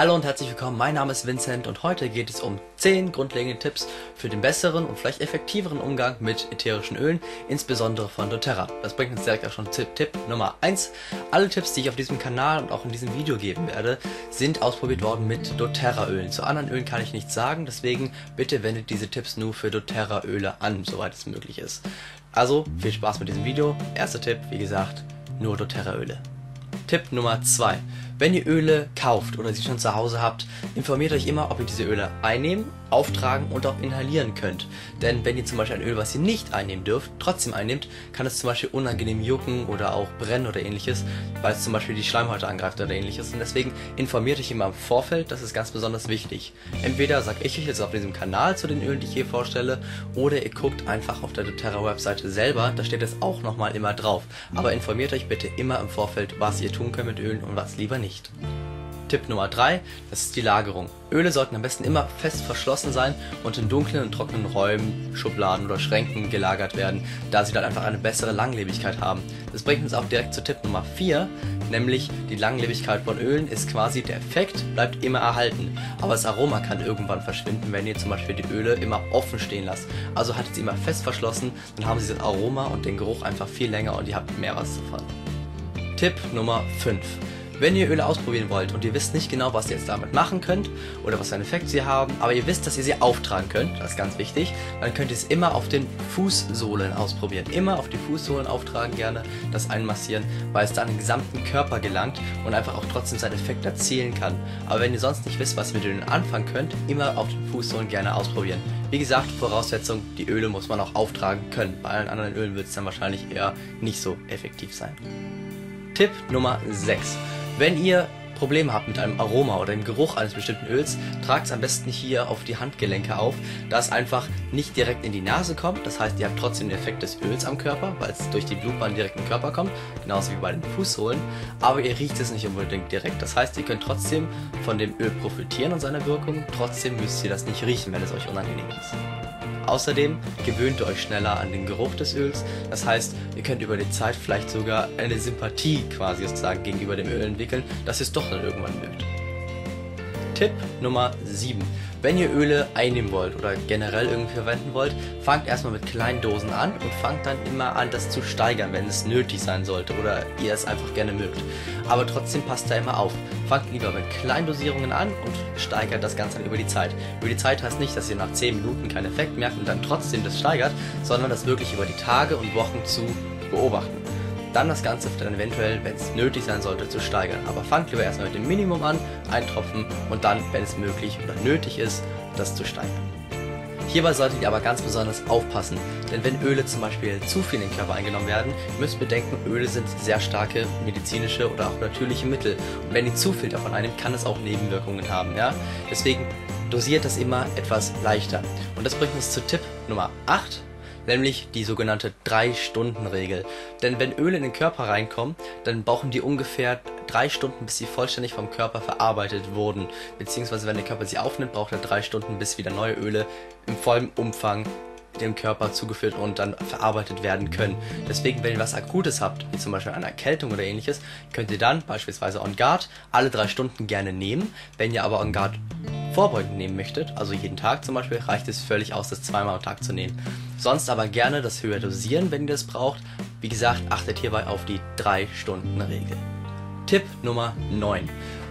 Hallo und herzlich willkommen, mein Name ist Vincent und heute geht es um 10 grundlegende Tipps für den besseren und vielleicht effektiveren Umgang mit ätherischen Ölen, insbesondere von doTERRA. Das bringt uns direkt auch schon zu Tipp Nummer 1. Alle Tipps, die ich auf diesem Kanal und auch in diesem Video geben werde, sind ausprobiert worden mit doTERRA-Ölen. Zu anderen Ölen kann ich nichts sagen, deswegen bitte wendet diese Tipps nur für doTERRA-Öle an, soweit es möglich ist. Also viel Spaß mit diesem Video. Erster Tipp, wie gesagt, nur doTERRA-Öle. Tipp Nummer 2. Wenn ihr Öle kauft oder sie schon zu Hause habt, informiert euch immer, ob ihr diese Öle einnehmen, auftragen und auch inhalieren könnt. Denn wenn ihr zum Beispiel ein Öl, was ihr nicht einnehmen dürft, trotzdem einnehmt, kann es zum Beispiel unangenehm jucken oder auch brennen oder ähnliches, weil es zum Beispiel die Schleimhäute angreift oder ähnliches. Und deswegen informiert euch immer im Vorfeld, das ist ganz besonders wichtig. Entweder sage ich euch jetzt auf diesem Kanal zu den Ölen, die ich hier vorstelle, oder ihr guckt einfach auf der doTERRA-Webseite selber, da steht es auch nochmal immer drauf. Aber informiert euch bitte immer im Vorfeld, was ihr tun könnt mit Ölen und was lieber nicht. Tipp Nummer 3, das ist die Lagerung. Öle sollten am besten immer fest verschlossen sein und in dunklen und trockenen Räumen, Schubladen oder Schränken gelagert werden, da sie dann einfach eine bessere Langlebigkeit haben. Das bringt uns auch direkt zu Tipp Nummer 4, nämlich die Langlebigkeit von Ölen ist quasi der Effekt, bleibt immer erhalten. Aber das Aroma kann irgendwann verschwinden, wenn ihr zum Beispiel die Öle immer offen stehen lasst. Also haltet sie immer fest verschlossen, dann haben sie das Aroma und den Geruch einfach viel länger und ihr habt mehr was zu fahren. Tipp Nummer 5. Wenn ihr Öle ausprobieren wollt und ihr wisst nicht genau, was ihr jetzt damit machen könnt oder was für einen Effekt sie haben, aber ihr wisst, dass ihr sie auftragen könnt, das ist ganz wichtig, dann könnt ihr es immer auf den Fußsohlen ausprobieren. Immer auf die Fußsohlen auftragen gerne, das einmassieren, weil es dann den gesamten Körper gelangt und einfach auch trotzdem seinen Effekt erzielen kann. Aber wenn ihr sonst nicht wisst, was ihr mit Ölen anfangen könnt, immer auf den Fußsohlen gerne ausprobieren. Wie gesagt, Voraussetzung, die Öle muss man auch auftragen können. Bei allen anderen Ölen wird es dann wahrscheinlich eher nicht so effektiv sein. Tipp Nummer 6. Wenn ihr Probleme habt mit einem Aroma oder dem Geruch eines bestimmten Öls, tragt es am besten hier auf die Handgelenke auf, da es einfach nicht direkt in die Nase kommt. Das heißt, ihr habt trotzdem den Effekt des Öls am Körper, weil es durch die Blutbahn direkt im Körper kommt, genauso wie bei den Fußsohlen, aber ihr riecht es nicht unbedingt direkt. Das heißt, ihr könnt trotzdem von dem Öl profitieren und seiner Wirkung, trotzdem müsst ihr das nicht riechen, wenn es euch unangenehm ist. Außerdem gewöhnt ihr euch schneller an den Geruch des Öls, das heißt, ihr könnt über die Zeit vielleicht sogar eine Sympathie quasi sozusagen gegenüber dem Öl entwickeln, dass ihr es doch dann irgendwann mögt. Tipp Nummer 7. Wenn ihr Öle einnehmen wollt oder generell irgendwie verwenden wollt, fangt erstmal mit kleinen Dosen an und fangt dann immer an, das zu steigern, wenn es nötig sein sollte oder ihr es einfach gerne mögt. Aber trotzdem passt da immer auf. Fangt lieber mit kleinen Dosierungen an und steigert das Ganze dann über die Zeit. Über die Zeit heißt nicht, dass ihr nach 10 Minuten keinen Effekt merkt und dann trotzdem das steigert, sondern das wirklich über die Tage und Wochen zu beobachten. Dann das Ganze dann eventuell, wenn es nötig sein sollte, zu steigern. Aber fangt lieber erstmal mit dem Minimum an, eintropfen und dann, wenn es möglich oder nötig ist, das zu steigern. Hierbei solltet ihr aber ganz besonders aufpassen, denn wenn Öle zum Beispiel zu viel in den Körper eingenommen werden, müsst bedenken, Öle sind sehr starke medizinische oder auch natürliche Mittel. Und wenn ihr zu viel davon einnimmt, kann es auch Nebenwirkungen haben. Ja? Deswegen dosiert das immer etwas leichter. Und das bringt uns zu Tipp Nummer 8. Nämlich die sogenannte 3-Stunden-Regel. Denn wenn Öle in den Körper reinkommen, dann brauchen die ungefähr 3 Stunden, bis sie vollständig vom Körper verarbeitet wurden. Beziehungsweise wenn der Körper sie aufnimmt, braucht er 3 Stunden, bis wieder neue Öle im vollen Umfang dem Körper zugeführt und dann verarbeitet werden können. Deswegen, wenn ihr was Akutes habt, wie zum Beispiel eine Erkältung oder ähnliches, könnt ihr dann beispielsweise OnGuard alle 3 Stunden gerne nehmen. Wenn ihr aber OnGuard vorbeugend nehmen möchtet, also jeden Tag zum Beispiel, reicht es völlig aus, das 2-mal am Tag zu nehmen. Sonst aber gerne das höher dosieren, wenn ihr das braucht. Wie gesagt, achtet hierbei auf die 3-Stunden-Regel. Tipp Nummer 9.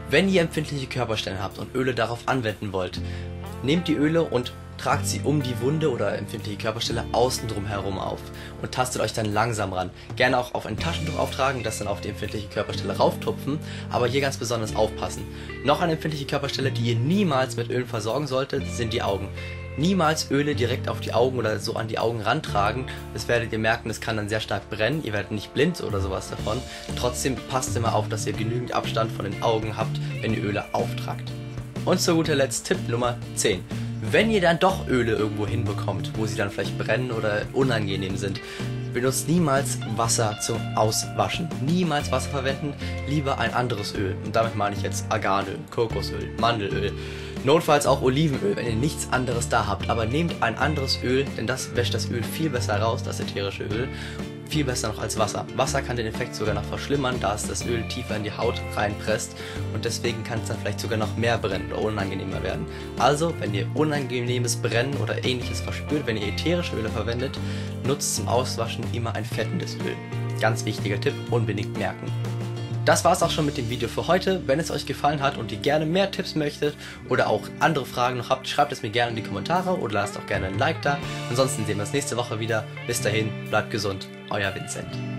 Wenn ihr empfindliche Körperstellen habt und Öle darauf anwenden wollt, nehmt die Öle und tragt sie um die Wunde oder empfindliche Körperstelle außen drum herum auf und tastet euch dann langsam ran. Gerne auch auf ein Taschentuch auftragen, das dann auf die empfindliche Körperstelle rauftupfen, aber hier ganz besonders aufpassen. Noch eine empfindliche Körperstelle, die ihr niemals mit Ölen versorgen solltet, sind die Augen. Niemals Öle direkt auf die Augen oder so an die Augen rantragen. Das werdet ihr merken, das kann dann sehr stark brennen. Ihr werdet nicht blind oder sowas davon. Trotzdem passt immer auf, dass ihr genügend Abstand von den Augen habt, wenn ihr Öle auftragt. Und zu guter Letzt Tipp Nummer 10. Wenn ihr dann doch Öle irgendwo hinbekommt, wo sie dann vielleicht brennen oder unangenehm sind, benutzt niemals Wasser zum Auswaschen. Niemals Wasser verwenden, lieber ein anderes Öl. Und damit meine ich jetzt Arganöl, Kokosöl, Mandelöl, notfalls auch Olivenöl, wenn ihr nichts anderes da habt. Aber nehmt ein anderes Öl, denn das wäscht das Öl viel besser raus, das ätherische Öl. viel besser noch als Wasser. Wasser kann den Effekt sogar noch verschlimmern, da es das Öl tiefer in die Haut reinpresst und deswegen kann es dann vielleicht sogar noch mehr brennen oder unangenehmer werden. Also, wenn ihr unangenehmes Brennen oder ähnliches verspürt, wenn ihr ätherische Öle verwendet, nutzt zum Auswaschen immer ein fettendes Öl. Ganz wichtiger Tipp, unbedingt merken. Das war's auch schon mit dem Video für heute. Wenn es euch gefallen hat und ihr gerne mehr Tipps möchtet oder auch andere Fragen noch habt, schreibt es mir gerne in die Kommentare oder lasst auch gerne ein Like da. Ansonsten sehen wir uns nächste Woche wieder. Bis dahin, bleibt gesund, euer Vincent.